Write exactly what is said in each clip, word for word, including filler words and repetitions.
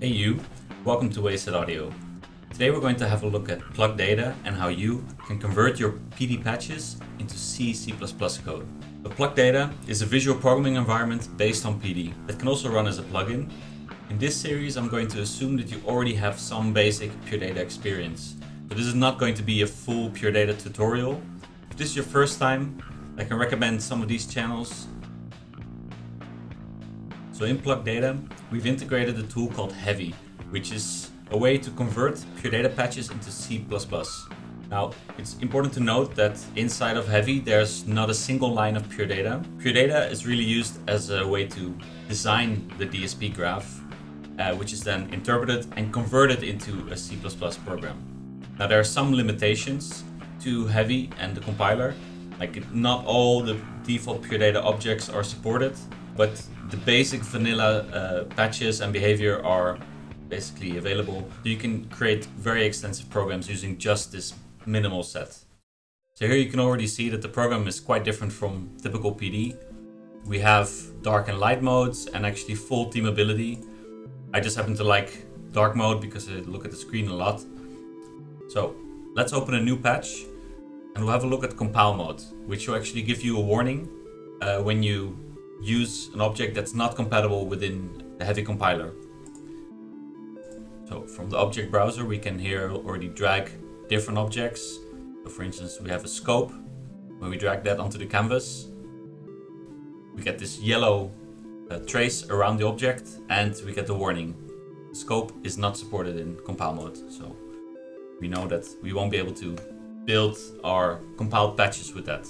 Hey you, welcome to Wasted Audio. Today we're going to have a look at plugdata and how you can convert your P D patches into C, C plus plus code. The plugdata is a visual programming environment based on P D that can also run as a plugin. In this series I'm going to assume that you already have some basic Pure Data experience. So this is not going to be a full Pure Data tutorial. If this is your first time, I can recommend some of these channels. So in plugdata, we've integrated a tool called Heavy, which is a way to convert Pure Data patches into C plus plus. Now, it's important to note that inside of Heavy, there's not a single line of Pure Data. Pure Data is really used as a way to design the D S P graph, uh, which is then interpreted and converted into a C plus plus program. Now, there are some limitations to Heavy and the compiler. Like, not all the default Pure Data objects are supported, but the basic vanilla uh, patches and behavior are basically available. So you can create very extensive programs using just this minimal set. So here you can already see that the program is quite different from typical P D. We have dark and light modes and actually full teamability. I just happen to like dark mode because I look at the screen a lot. So let's open a new patch and we'll have a look at compile mode, which will actually give you a warning uh, when you use an object that's not compatible within the Heavy compiler. So from the object browser, we can here already drag different objects. So for instance, we have a scope. When we drag that onto the canvas, we get this yellow uh, trace around the object and we get the warning. The scope is not supported in compile mode. So we know that we won't be able to build our compiled patches with that.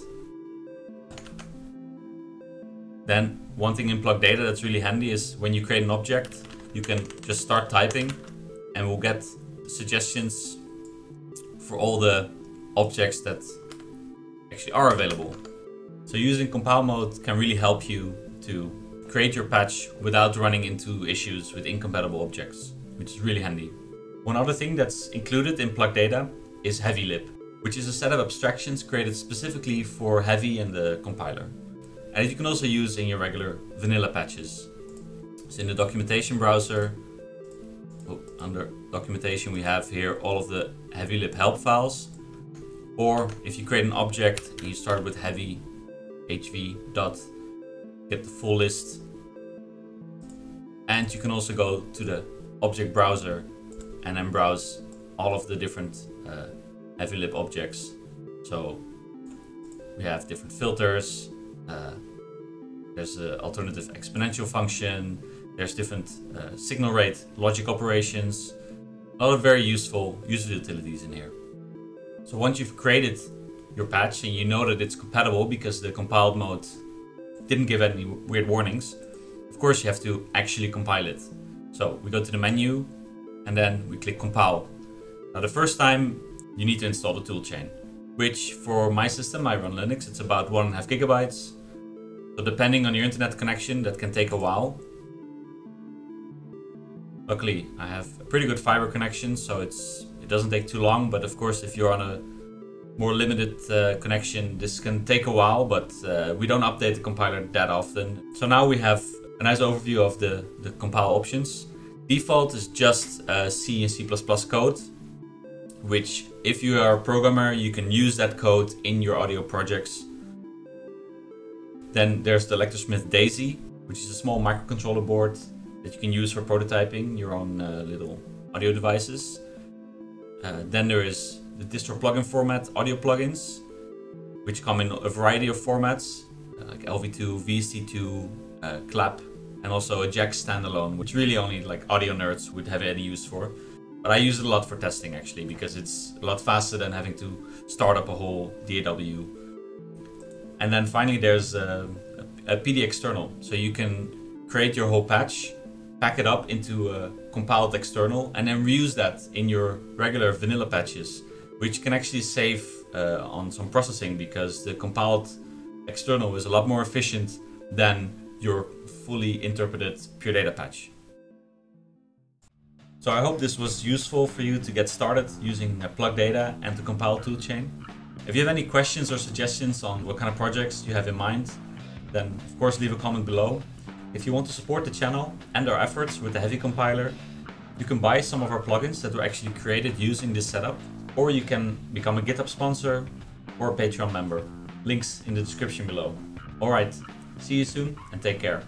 Then one thing in plugdata that's really handy is when you create an object, you can just start typing and we'll get suggestions for all the objects that actually are available. So using compile mode can really help you to create your patch without running into issues with incompatible objects, which is really handy. One other thing that's included in plugdata is HeavyLib, which is a set of abstractions created specifically for Heavy and the compiler. And you can also use in your regular vanilla patches. So in the documentation browser, oh, under documentation we have here all of the HeavyLib help files. Or if you create an object and you start with heavy hv dot, get the full list. And you can also go to the object browser and then browse all of the different uh, HeavyLib objects. So we have different filters. Uh, there's an alternative exponential function, there's different uh, signal rate logic operations, a lot of very useful user utilities in here. So once you've created your patch and you know that it's compatible because the compiled mode didn't give any weird warnings, of course you have to actually compile it. So we go to the menu and then we click compile. Now the first time you need to install the toolchain, which for my system, I run Linux, it's about one and a half gigabytes. So depending on your internet connection, that can take a while. Luckily, I have a pretty good fiber connection, so it's it doesn't take too long. But of course, if you're on a more limited uh, connection, this can take a while, but uh, we don't update the compiler that often. So now we have a nice overview of the, the compile options. Default is just uh, C and C plus plus code, which if you are a programmer, you can use that code in your audio projects. Then there's the Electrosmith DAISY, which is a small microcontroller board that you can use for prototyping your own uh, little audio devices. Uh, then there is the distro plugin format audio plugins, which come in a variety of formats uh, like L V two, V S T two, uh, clap, and also a JACK standalone, which really only like audio nerds would have any use for. But I use it a lot for testing actually, because it's a lot faster than having to start up a whole D A W. And then finally there's a, a P D external. So you can create your whole patch, pack it up into a compiled external, and then reuse that in your regular vanilla patches, which can actually save uh, on some processing because the compiled external is a lot more efficient than your fully interpreted Pure Data patch. So I hope this was useful for you to get started using plugdata and the compile toolchain. If you have any questions or suggestions on what kind of projects you have in mind, then of course leave a comment below. If you want to support the channel and our efforts with the Heavy compiler, You can buy some of our plugins that were actually created using this setup, or you can become a GitHub sponsor or a Patreon member. Links in the description below. All right, see you soon and take care.